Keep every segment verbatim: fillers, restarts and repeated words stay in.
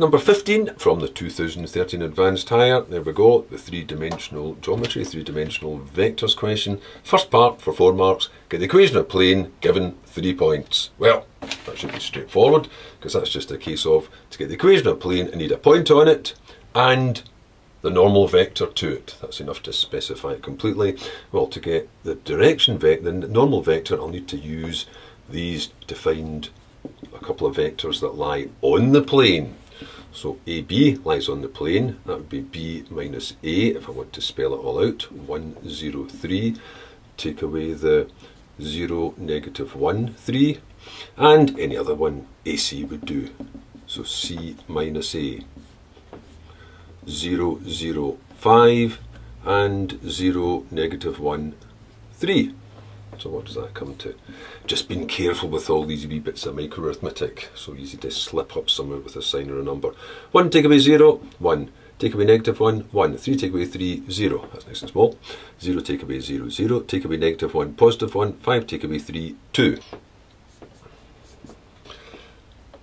Number fifteen, from the two thousand thirteen Advanced Higher, there we go, the three-dimensional geometry, three-dimensional vectors question. First part, for four marks, get the equation of plane given three points. Well, that should be straightforward, because that's just a case of, to get the equation of plane, I need a point on it, and the normal vector to it. That's enough to specify it completely. Well, to get the direction vector, the normal vector, I'll need to use these to find a couple of vectors that lie on the plane. So A B lies on the plane, that would be B minus A, if I want to spell it all out, one, zero, three, take away the zero, negative one, three, and any other one, A C would do. So C minus A, zero, zero, five, and zero, negative one, three. So what does that come to? Just being careful with all these wee bits of microarithmetic. So easy to slip up somewhere with a sign or a number. one take away zero, one. Take away negative one, one. three take away three, zero. That's nice and small. zero take away zero, zero. Take away negative one, positive one. five take away three, two.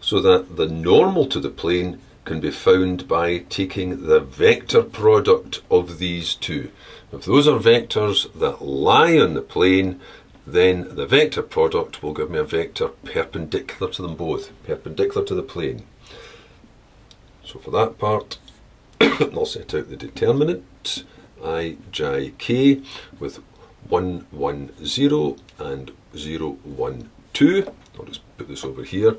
So that the normal to the plane can be found by taking the vector product of these two. If those are vectors that lie on the plane, then the vector product will give me a vector perpendicular to them both, perpendicular to the plane. So for that part, I'll set out the determinant, I, j, k, with one, one, zero and zero, one, two. I'll just put this over here.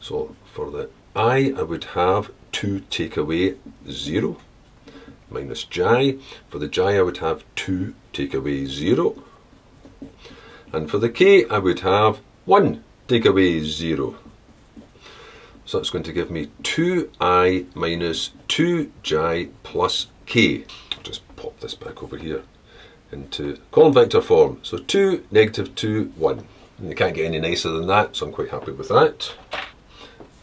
So for the I, I would have two take away zero, minus j. For the j, I would have two take away zero. And for the k, I would have one take away zero. So that's going to give me two i minus two j plus k. I'll just pop this back over here into column vector form. So two, negative two, one. And you can't get any nicer than that, so I'm quite happy with that.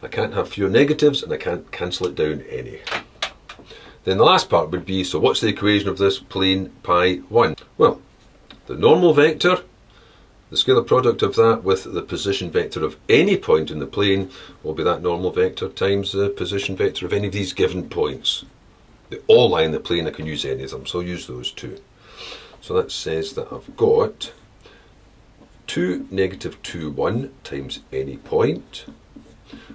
I can't have fewer negatives, and I can't cancel it down any. Then the last part would be, so what's the equation of this plane pi one? Well, the normal vector, the scalar product of that with the position vector of any point in the plane will be that normal vector times the position vector of any of these given points. They all lie in the plane, I can use any of them, so I'll use those two. So that says that I've got two, negative two, one times any point.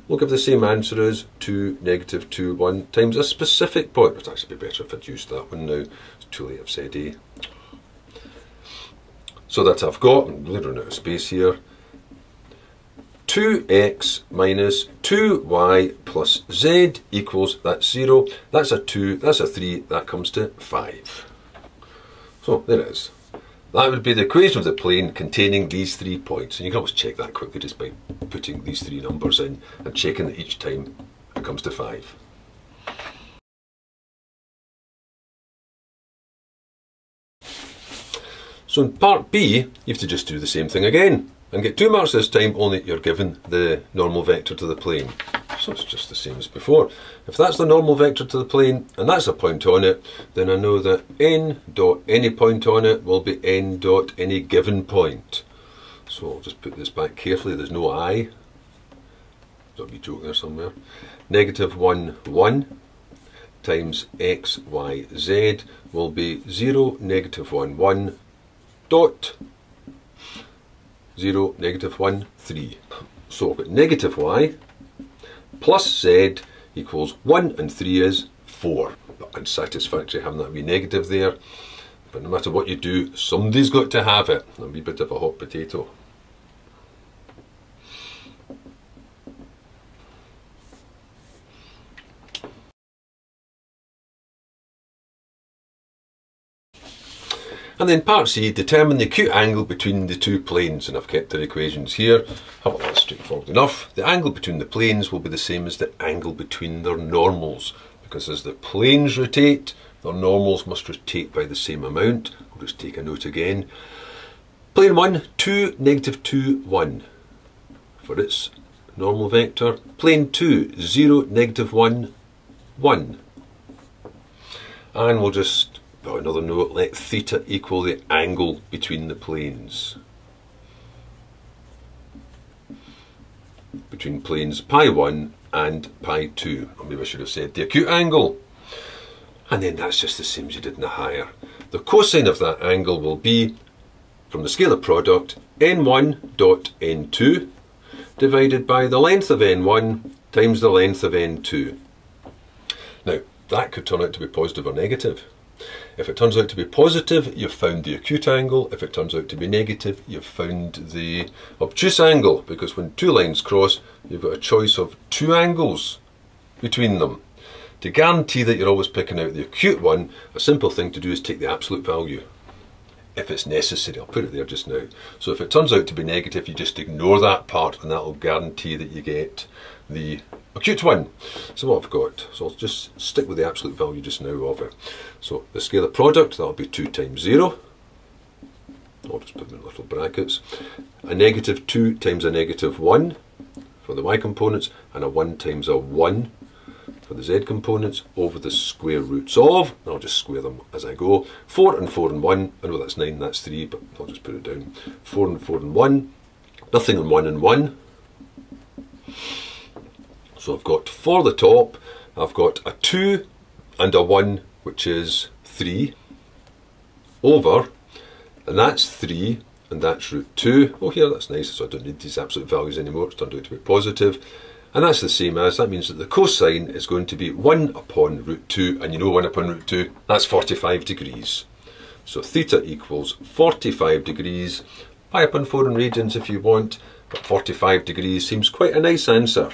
We'll give the same answer as two, negative two, one times a specific point. It would actually be better if I'd used that one now. It's too late, I've said A. So that I've got, I'm really running out of space here, two x minus two y plus z equals, that's zero, that's a two, that's a three, that comes to five. So there it is. That would be the equation of the plane containing these three points. And you can always check that quickly just by putting these three numbers in and checking that each time it comes to five. So in part B, you have to just do the same thing again and get two marks this time, only you're given the normal vector to the plane. So it's just the same as before. If that's the normal vector to the plane and that's a point on it, then I know that n dot any point on it will be n dot any given point. So I'll just put this back carefully, there's no I. There'll be a joke there somewhere. Negative one, one times x, y, z will be zero, negative one, one dot zero, negative one, three. So I've got negative y plus z equals one and three is four. But unsatisfactory having that wee negative there. But no matter what you do, somebody's got to have it. A wee bit of a hot potato. And then part C, determine the acute angle between the two planes, and I've kept their equations here. Well, that's straightforward enough. The angle between the planes will be the same as the angle between their normals, because as the planes rotate, their normals must rotate by the same amount. I'll just take a note again. Plane one, two, negative two, one for its normal vector. Plane two, zero, negative one, one. And we'll just, well, another note, let theta equal the angle between the planes. Between planes pi one and pi two. Or maybe I should have said the acute angle. And then that's just the same as you did in the higher. The cosine of that angle will be, from the scalar product, n one dot n two divided by the length of n one times the length of n two. Now, that could turn out to be positive or negative. If it turns out to be positive, you've found the acute angle. If it turns out to be negative, you've found the obtuse angle, because when two lines cross, you've got a choice of two angles between them. To guarantee that you're always picking out the acute one, a simple thing to do is take the absolute value, if it's necessary. I'll put it there just now. So if it turns out to be negative, you just ignore that part, and that will guarantee that you get the acute one. So what I've got, so I'll just stick with the absolute value just now of it. So the scalar product, that'll be two times zero. I'll just put them in little brackets. A negative two times a negative one for the y components, and a one times a one for the z components, over the square roots of, and I'll just square them as I go, four and four and one, I know that's nine, that's three, but I'll just put it down, four and four and one, nothing on one and one, so I've got, for the top, I've got a two and a one, which is three, over, and that's three, and that's root two, oh here, yeah, that's nice, so I don't need these absolute values anymore, it's turned out to be positive. And that's the same as, that means that the cosine is going to be one upon root two, and you know one upon root two, that's forty-five degrees. So theta equals forty-five degrees, pi upon four in radians if you want, but forty-five degrees seems quite a nice answer.